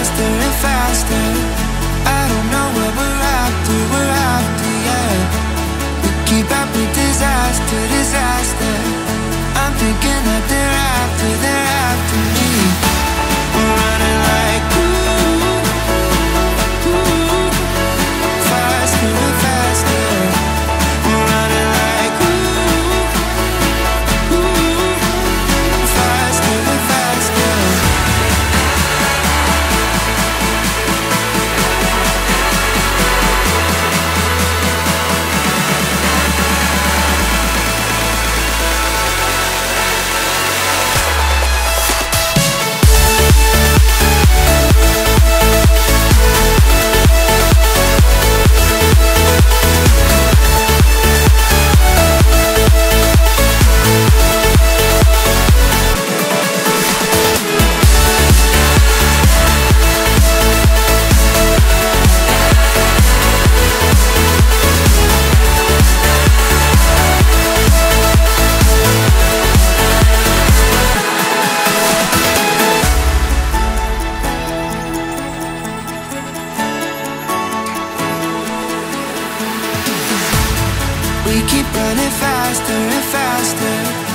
faster and faster. I don't know what we're after, yeah. We keep up with disaster, disaster. I'm thinking that they're after me. We're running like ooh, ooh, faster and faster. We're running like ooh, ooh, faster and faster. We keep running faster and faster.